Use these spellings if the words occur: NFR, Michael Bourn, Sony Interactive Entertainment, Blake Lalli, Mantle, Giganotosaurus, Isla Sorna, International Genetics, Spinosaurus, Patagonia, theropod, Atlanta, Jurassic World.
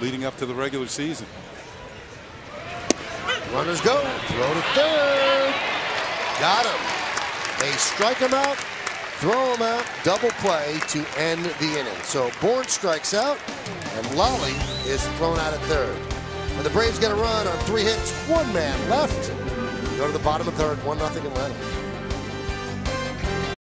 leading up to the regular season. Runners go. Throw to third. Got him. They strike him out, throw him out, double play to end the inning. So Bourn strikes out, and Lalli is thrown out at third. And the Braves get a run on three hits, one man left. Go to the bottom of third, 1-0 Atlanta.